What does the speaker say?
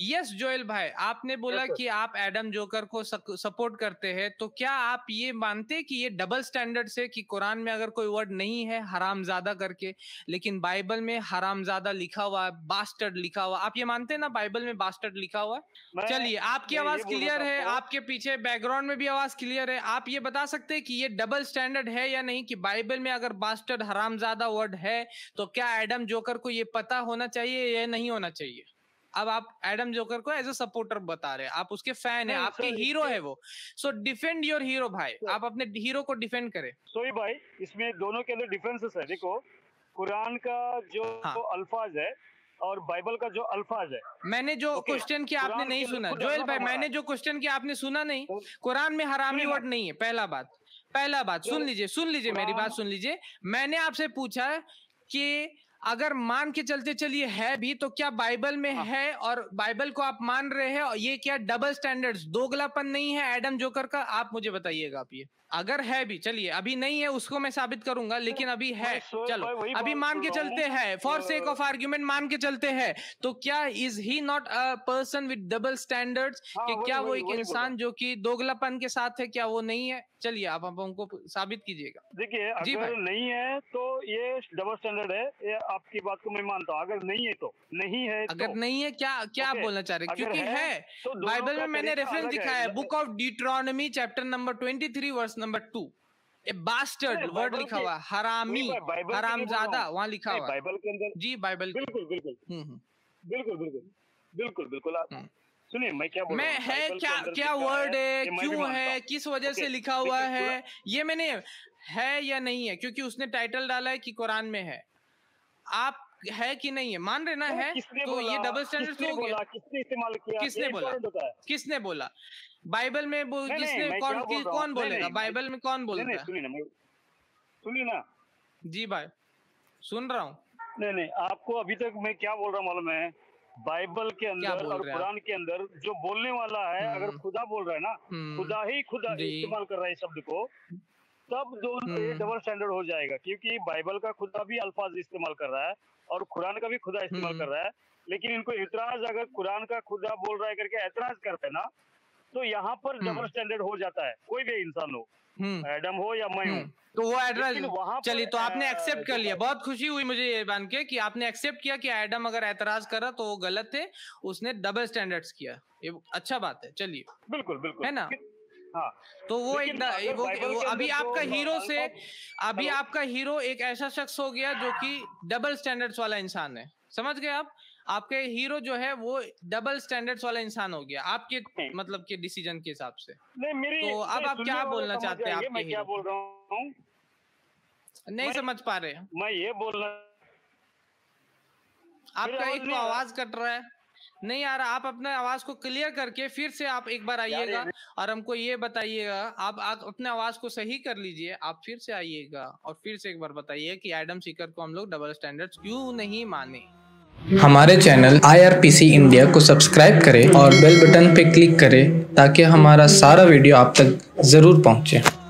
Yes Joel भाई, आपने बोला कि आप एडम जोकर को सपोर्ट करते हैं, तो क्या आप ये मानते हैं कि ये डबल स्टैंडर्ड से कि कुरान में अगर कोई वर्ड नहीं है हरामजादा करके, लेकिन बाइबल में हरामजादा लिखा हुआ है, बास्टर्ड लिखा हुआ, आप ये मानते हैं ना बाइबल में बास्टर्ड लिखा हुआ है? चलिए, आपकी आवाज क्लियर है, आपके पीछे बैकग्राउंड में भी आवाज क्लियर है, आप ये बता सकते हैं कि ये डबल स्टैंडर्ड है या नहीं, कि बाइबल में अगर बास्टर्ड हरामजादा वर्ड है तो क्या एडम जोकर को ये पता होना चाहिए या नहीं होना चाहिए? अब आप एडम जोकर को एज अ सपोर्टर बता रहे हैं, आप उसके फैन है, आपके हीरो है वो, सो डिफेंड योर हीरो भाई, आप अपने हीरो को डिफेंड करें। सोई भाई, इसमें दोनों के अंदर डिफरेंसेस है। देखो, कुरान का जो अल्फाज है और बाइबल का जो अल्फाज है, मैंने जो क्वेश्चन किया आपने नहीं सुना जोएल भाई, मैंने जो क्वेश्चन किया आपने सुना नहीं। कुरान में हरामी वर्ड नहीं है, पहला बात सुन लीजिए मेरी बात सुन लीजिए। मैंने आपसे पूछा कि अगर मान के चलते चलिए है भी, तो क्या बाइबल में है और बाइबल को आप मान रहे हैं, और ये क्या डबल स्टैंडर्ड्स दोगलापन नहीं है एडम जोकर का? आप मुझे बताइएगा। आप ये अगर है भी, चलिए अभी नहीं है उसको मैं साबित करूंगा, लेकिन अभी है, चलो अभी मान के चलते है, फॉर सेक ऑफ आर्ग्यूमेंट मान के चलते है, तो क्या is he not a person with double standards? क्या वो एक इंसान जो कि दोगलापन के साथ है, क्या वो नहीं है? चलिए आप हमको साबित कीजिएगा। देखिए, अगर नहीं है तो ये डबल स्टैंडर्ड है, आपकी बात को मैं मानता हूँ। अगर नहीं है तो नहीं है, अगर नहीं है क्या आप बोलना चाह रहे? क्योंकि है तो बाइबल में मैंने रेफरेंस दिखाया है, book of Deuteronomy chapter number 23 verse number 2, bastard word लिखा हुआ, हरामी, हरामजादा वहाँ लिखा हुआ बाइबल के अंदर। जी बाइबल, बिल्कुल बिल्कुल बिल्कुल बिल्कुल बिल्कुल बिल्कुल। सुनिए, मैं क्या बोल रहा हूं, है क्या वर्ड है, क्यों है, किस वजह से लिखा हुआ है, ये मैंने है या नहीं है, क्योंकि उसने टाइटल डाला है कि कुरान में है, आप है कि नहीं है, मान रहे ना है, तो ये डबल स्टैंडर्ड हो गया। किसने इस्तेमाल किया, किसने बोला बाइबल में, किसने, कौन बोलेगा बाइबल में, कौन बोलेगा? सुनिए ना जी भाई, सुन रहा हूँ। नहीं, आपको अभी तक मैं क्या बोल रहा हूँ मालूम है? बाइबल के अंदर और कुरान के अंदर जो बोलने वाला है, अगर खुदा बोल रहा है ना, खुदा इस्तेमाल कर रहा है शब्द को, तब दोनों डबल स्टैंडर्ड हो जाएगा, क्योंकि बाइबल का खुदा भी अल्फाज इस्तेमाल कर रहा है और कुरान का भी खुदा इस्तेमाल कर रहा है। लेकिन इनको इतराज, अगर कुरान का खुदा बोल रहा है करके एतराज करते ना, तो यहाँ पर डबल स्टैंडर्ड हो जाता है, कोई भी इंसान हो, एडम हो या मैं हूँ, तो वो एड्रेस। चलिए, तो आपने एक्सेप्ट कर लिया, बहुत खुशी हुई मुझे ये मान के कि आपने एक्सेप्ट किया कि एडम अगर एतराज करा तो वो गलत है, उसने डबल स्टैंडर्ड्स किया, ये अच्छा बात है। चलिए, बिल्कुल बिल्कुल है ना। हाँ, तो वो एक वो अभी आपका हीरो से, अभी आपका हीरो एक ऐसा शख्स हो गया जो कि डबल स्टैंडर्ड्स वाला इंसान है, समझ गए आप? आपके हीरो जो है वो डबल स्टैंडर्ड्स वाला इंसान हो गया आपके, मतलब के डिसीजन के हिसाब से। तो अब आप क्या बोलना चाहते हैं? मैं क्या बोल रहा हूँ नहीं समझ पा रहे, मैं ये बोल रहा, आपका एक आवाज कट रहा है, नहीं आ रहा, आप अपने आवाज को क्लियर करके फिर से आप एक बार आइएगा और हमको ये बताइएगा, आप अपने आवाज को सही कर लीजिए, आप फिर से आइएगा और फिर से एक बार बताइए कि एडम सीकर को हम लोग डबल स्टैंडर्ड्स क्यों नहीं माने। हमारे चैनल IRPC इंडिया को सब्सक्राइब करें और बेल बटन पे क्लिक करें ताकि हमारा सारा वीडियो आप तक जरूर पहुंचे।